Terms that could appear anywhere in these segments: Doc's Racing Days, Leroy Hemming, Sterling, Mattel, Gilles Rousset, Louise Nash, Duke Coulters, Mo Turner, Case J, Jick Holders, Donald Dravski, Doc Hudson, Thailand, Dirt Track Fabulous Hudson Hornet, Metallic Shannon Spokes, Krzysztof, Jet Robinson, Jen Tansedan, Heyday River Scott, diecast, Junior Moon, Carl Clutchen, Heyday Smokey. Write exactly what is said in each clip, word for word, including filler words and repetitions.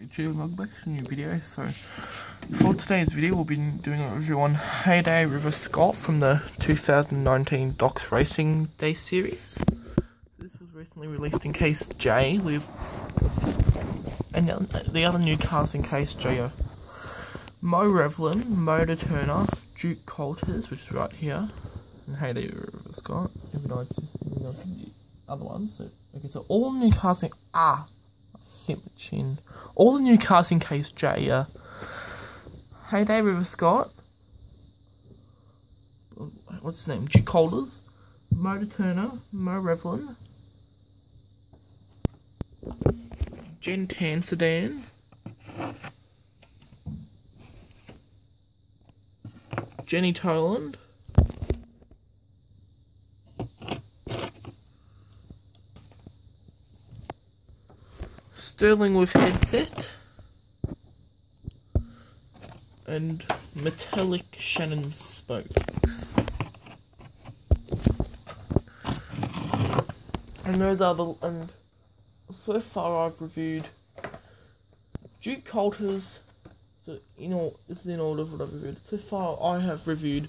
YouTube mukbang, new video. So for today's video we'll be doing a review on Heyday River Scott from the two thousand nineteen Doc's Racing Day series. This was recently released in Case J with, and the other new cars in Case J are Mo Revlin, Mo Turner, Duke Coulters, which is right here, and Heyday River Scott, even though it's the other ones. So, okay, so all new cars in ah hit my chin. All the new cars in Case J are Heyday River Scott, what's his name, Jick Holders, Mo Turner, Mo Revlin, Jen Tansedan, Jenni Towland, Sterling with headset, and Metallic Shannon Spokes. And those are the, and so far I've reviewed Duke Coulters, so you know, this is in order of what I've reviewed. So far I have reviewed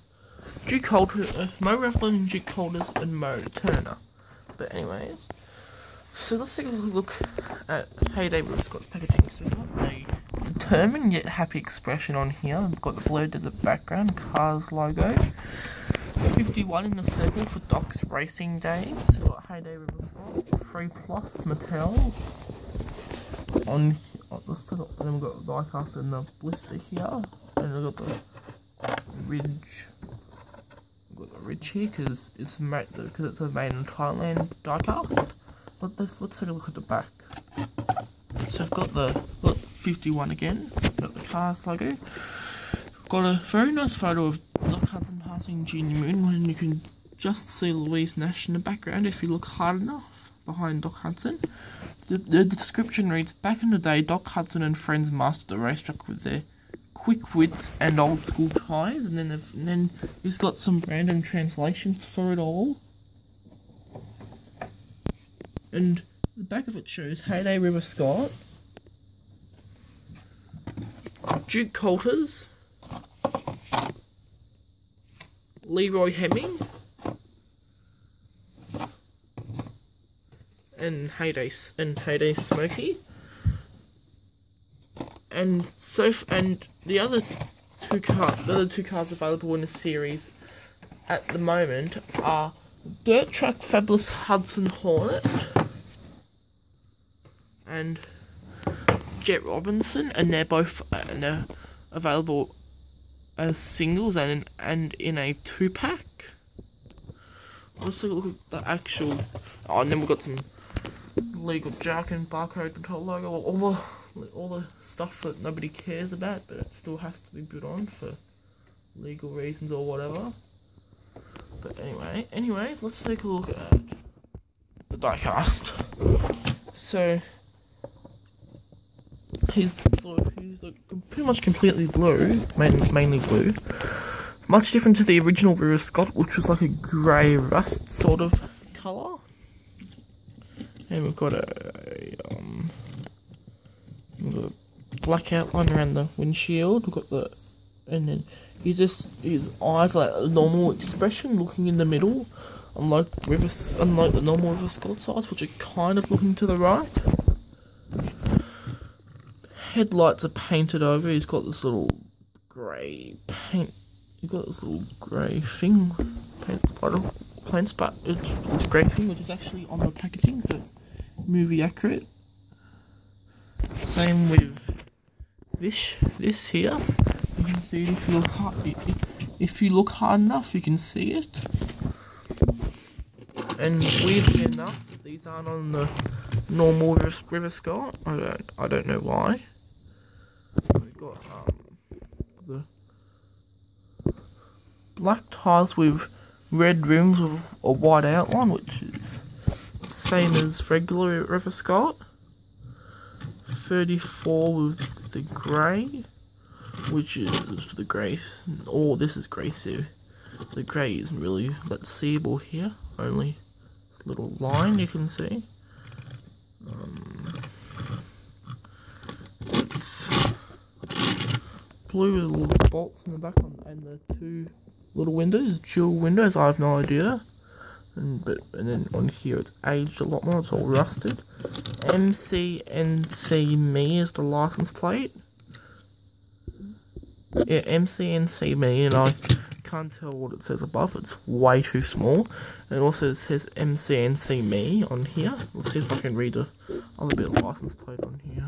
Duke Coulters, uh, Mo Revlin, Duke Coulters, and Mo Turner. But anyways, so let's take a look at Heyday River Scott's packaging. So we've got a determined yet happy expression on here. We've got the Blue Desert background, Cars logo, fifty-one in the circle for Doc's Racing Days. So we've got Heyday River Scott, three plus Mattel. On, on the circle, and then we've got the diecast and the blister here, and we've got the ridge. We've got the ridge here because it's made because it's a made in Thailand diecast. Let's, let's take a look at the back. So I've got the look, fifty-one again, got the Cars logo. Got a very nice photo of Doc Hudson passing Junior Moon, and you can just see Louise Nash in the background if you look hard enough behind Doc Hudson. The, the description reads, "Back in the day, Doc Hudson and friends mastered the racetrack with their quick wits and old school ties," and then, and then he's got some random translations for it all. And the back of it shows Heyday River Scott, Duke Coulters, Leroy Hemming, and Heyday and Heyday Smokey. And so and the other two car the other two cars available in the series at the moment are Dirt Track Fabulous Hudson Hornet, and Jet Robinson, and they're both uh, and they're available as singles and in, and in a two pack. Let's take a look at the actual. Oh, and then we've got some legal jargon, barcode control logo, all the all the stuff that nobody cares about, but it still has to be put on for legal reasons or whatever. But anyway, anyways, let's take a look at the diecast. So. He's blue. He's like pretty much completely blue, main, mainly blue. Much different to the original River Scott, which was like a grey rust sort of colour. And we've got a, a um, we've got a black outline around the windshield. We've got the, and then he's just his eyes like a normal expression, looking in the middle, unlike River, unlike the normal River Scott's eyes, which are kind of looking to the right. Headlights are painted over. He's got this little grey paint. He's got this little grey thing, paint spot, paint spot. This grey thing, which is actually on the packaging, so it's movie accurate. Same with this. This here, you can see it if you look hard. If you look hard enough, you can see it. And weirdly enough, these aren't on the normal River Scott. I don't. I don't know why. We've got um, the black tiles with red rims with a white outline, which is the same as regular River Scott. thirty-four with the grey, which is the grey. Oh, this is grey, so the grey isn't really that seeable here. Only this little line you can see. Um, blue little bolts in the back on, and the two little windows, dual windows, I have no idea. And, but, and then on here it's aged a lot more, it's all rusted. M C N C Me is the license plate. Yeah, M C N C Me, and I can't tell what it says above, it's way too small. And also it says M C N C Me on here. Let's see if I can read the other bit of license plate on here.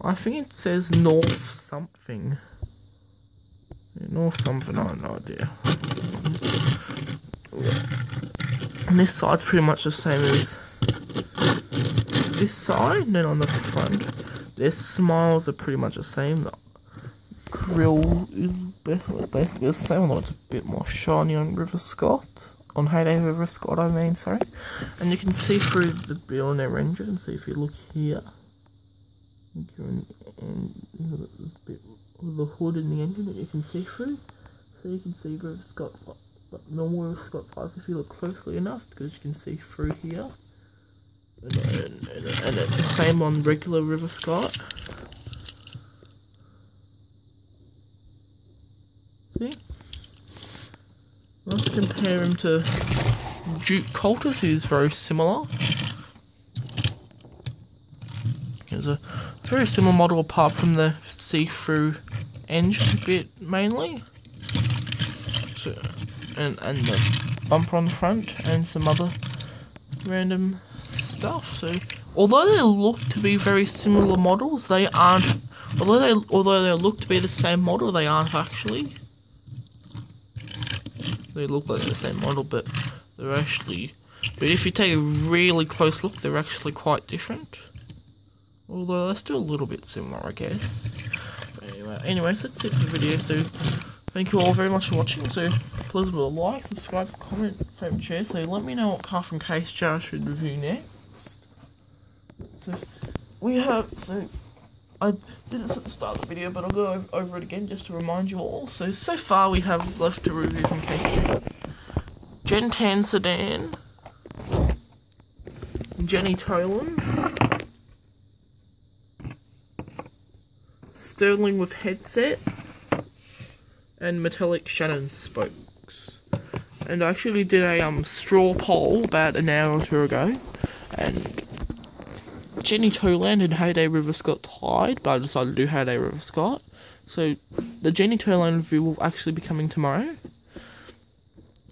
I think it says North something. Yeah, North something, I have no idea. And this side's pretty much the same as this side, and then on the front, their smiles are pretty much the same. The grill is basically, basically the same, although it's a bit more shiny on River Scott. On Heyday River Scott, I mean, sorry. And you can see through the bill on their engine, so if you look here. And, and you know, there's a bit of the hood in the engine that you can see through, so you can see River Scott's, like, normal River Scott's eyes if you look closely enough, because you can see through here, and, and, and, and it's the same on regular River Scott. See? Let's compare him to Duke Coulters, who's very similar. It's a very similar model apart from the see-through engine bit mainly, so, and, and the bumper on the front and some other random stuff. So although they look to be very similar models, they aren't. Although they although they look to be the same model, they aren't actually. They look like the same model, but they're actually. But if you take a really close look, they're actually quite different. Although they're still a little bit similar, I guess. But anyway, anyways, that's it for the video. So, thank you all very much for watching. So, please leave a like, subscribe, comment, favourite share. So, let me know what car from Case J I should review next. So, we have. So, I did this at the start of the video, but I'll go over it again just to remind you all. So, so far we have left to review from Case J: Jen Tansedan, Jenni Towland, Sterling with headset, and Metallic Shannon Spokes. And I actually did a um straw poll about an hour or two ago, and Jenni Towland and Heyday River Scott tied, but I decided to do Heyday River Scott. So the Jenni Towland review will actually be coming tomorrow.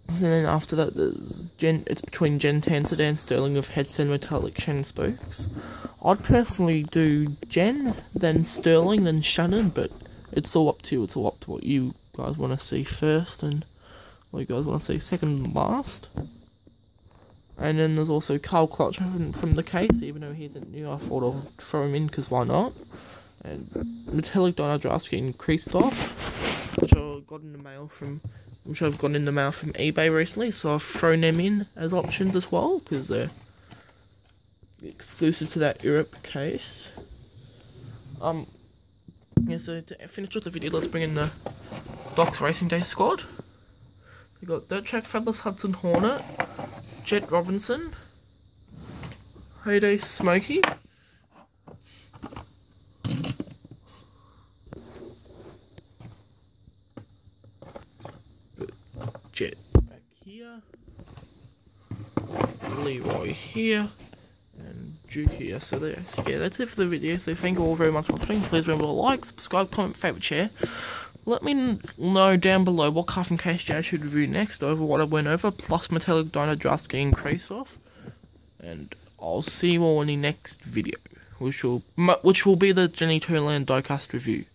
And then after that, there's Jen. It's between Jen Tansedan, Sterling with headset, and Metallic Shannon Spokes. I'd personally do Jen, then Sterling, then Shannon, but it's all up to you, it's all up to what you guys want to see first, and what you guys want to see second and last. And then there's also Carl Clutchen from, from the Case, even though he isn't new, I thought I'll throw him in, because why not? And Metallic, Donald Dravski, and Krzysztof, which I got in the mail from, which I've got in the mail from eBay recently, so I've thrown them in as options as well, because they're exclusive to that Europe case. Um, yeah, so to finish with the video, let's bring in the Doc's Racing Day squad. We've got Dirt Track Fabulous Hudson Hornet, Jet Robinson, Heyday Smokey, Jet back here, Leroy here, and Duke here. So that's, yeah, that's it for the video. So thank you all very much for watching. Please remember to like, subscribe, comment, favourite, share. Let me know down below what car from Case J I should review next over what I went over, plus Metallic, Donald Dravski, and Krzysztof. And I'll see you all in the next video, which will which will be the Jenni Towland diecast review.